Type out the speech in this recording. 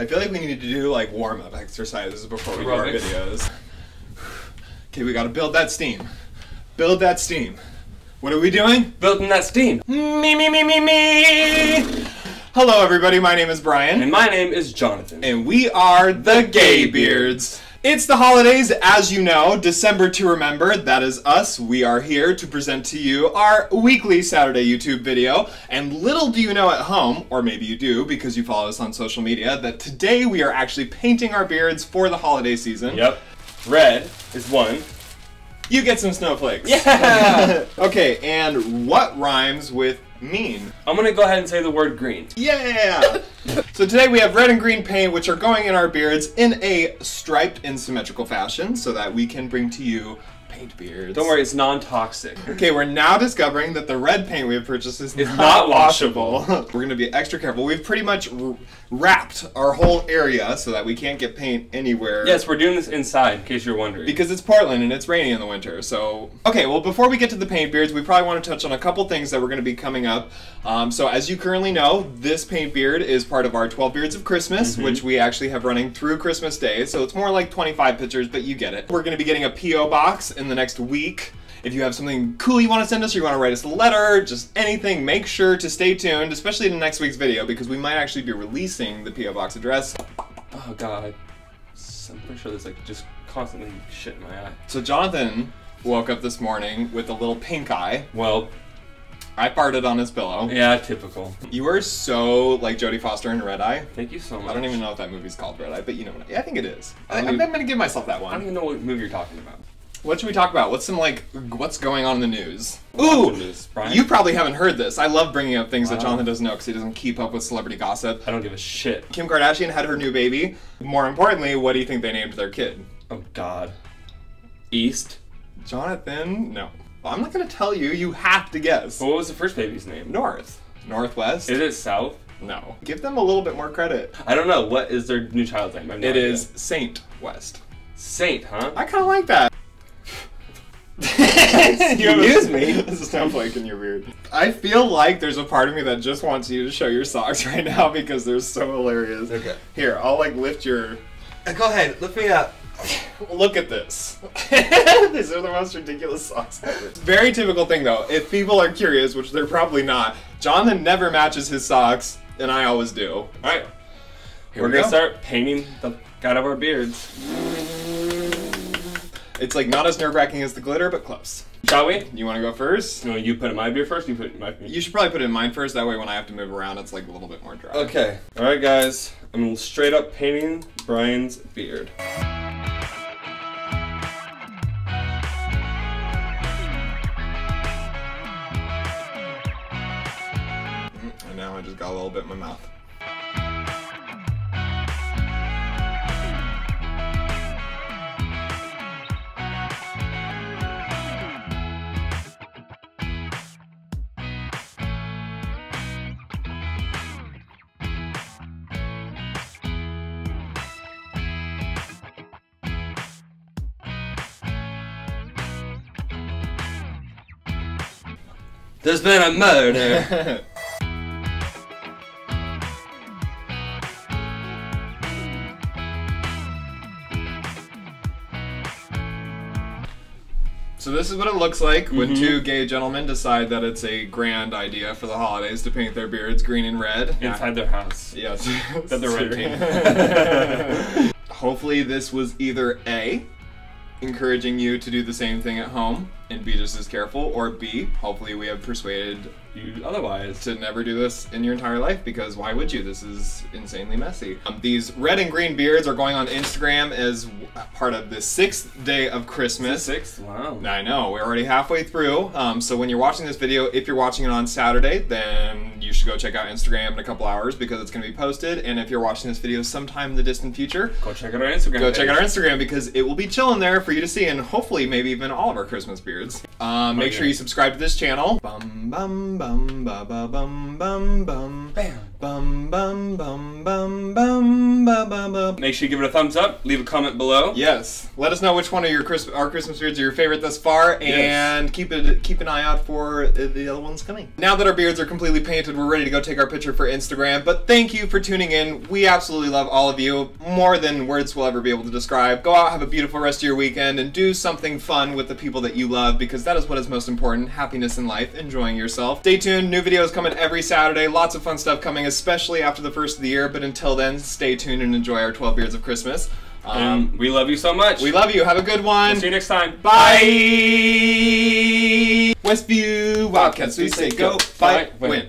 I feel like we need to do like warm-up exercises before we do our videos. Okay, we gotta build that steam. Build that steam. What are we doing? Building that steam. Me, me, me, me, me. Hello everybody, my name is Brian. And my name is Jonathan. And we are the Gay Beards. It's the holidays, as you know, December to remember, that is us. We are here to present to you our weekly Saturday YouTube video, and little do you know at home, or maybe you do because you follow us on social media, that today we are actually painting our beards for the holiday season. Yep. Red is one. You get some snowflakes. Yeah! Okay, and what rhymes with mean? I'm gonna go ahead and say the word green. Yeah! So today we have red and green paint, which are going in our beards in a striped and symmetrical fashion so that we can bring to you paint beards. Don't worry, it's non-toxic. Okay, we're now discovering that the red paint we have purchased is not washable. We're gonna be extra careful. We've pretty much wrapped our whole area so that we can't get paint anywhere. Yes, we're doing this inside, in case you're wondering. Because it's Portland and it's rainy in the winter, so... Okay, well before we get to the paint beards, we probably wanna touch on a couple things that we're gonna be coming up. So as you currently know, this paint beard is part of our 12 Beards of Christmas, which we actually have running through Christmas Day, so it's more like 25 pictures, but you get it. We're gonna be getting a P.O. box in the next week. If you have something cool you want to send us, or you want to write us a letter, just anything, make sure to stay tuned, especially in next week's video, because we might actually be releasing the P.O. Box address. Oh God, I'm pretty sure there's like just constantly shit in my eye. So Jonathan woke up this morning with a little pink eye. Well, I farted on his pillow. Yeah, typical. You are so like Jodie Foster in Red Eye. Thank you so much. I don't even know if that movie's called Red Eye, but you know what, I think it is. I'm gonna give myself that one. I don't even know what movie you're talking about. What should we talk about? What's some, like, what's going on in the news? Ooh! You probably haven't heard this. I love bringing up things that Jonathan doesn't know because he doesn't keep up with celebrity gossip. I don't give a shit. Kim Kardashian had her new baby. More importantly, what do you think they named their kid? Oh, God. East? Jonathan? No. Well, I'm not going to tell you. You have to guess. Well, what was the first baby's name? North. Northwest? Is it South? No. Give them a little bit more credit. I don't know. What is their new child's name? It is Saint West. Saint, huh? I kind of like that. Excuse me. There's a snowflake in your beard. I feel like there's a part of me that just wants you to show your socks right now because they're so hilarious. Okay. Here, I'll like lift your... Go ahead, lift me up. Look at this. These are the most ridiculous socks ever. Very typical thing though, if people are curious, which they're probably not, Jonathan never matches his socks, and I always do. All right, here we're gonna start painting the fuck out of our beards. It's like not as nerve-wracking as the glitter, but close. Shall we? You want to go first? No, you put in my beard first, you put it in my beard. You should probably put it in mine first, that way when I have to move around, it's like a little bit more dry. Okay. All right, guys. I'm straight up painting Brian's beard. And now I just got a little bit in my mouth. There's been a murder. So this is what it looks like when two gay gentlemen decide that it's a grand idea for the holidays to paint their beards green and red. Inside their house. Yes. That they're renting. Hopefully this was either A, encouraging you to do the same thing at home and be just as careful, or B, hopefully we have persuaded you otherwise to never do this in your entire life, because why would you? This is insanely messy. These red and green beards are going on Instagram as part of the 6th day of Christmas. The 6th? Wow. I know, we're already halfway through, so when you're watching this video, if you're watching it on Saturday, then you should go check out Instagram in a couple hours because it's going to be posted, and if you're watching this video sometime in the distant future, go check out our Instagram. Go check out our Instagram because it will be chilling there for you to see, and hopefully maybe even all of our Christmas beards. Make sure you subscribe to this channel. Bum bum bum ba ba bum bum bum. Bam. Bum bum bum bum bum bum bum bum. Make sure you give it a thumbs up. Leave a comment below. Yes. Let us know which one of your our Christmas beards are your favorite thus far, and yes, keep an eye out for the other ones coming. Now that our beards are completely painted, we're ready to go take our picture for Instagram. But thank you for tuning in. We absolutely love all of you more than words will ever be able to describe. Go out, have a beautiful rest of your weekend, and do something fun with the people that you love, because that is what is most important: happiness in life, enjoying yourself. Stay tuned. New videos coming every Saturday. Lots of fun stuff coming, especially after the first of the year, but until then, stay tuned and enjoy our 12 Beards of Christmas. We love you so much. We love you. Have a good one. We'll see you next time. Bye. Westview Wildcats, we say go, fight, win.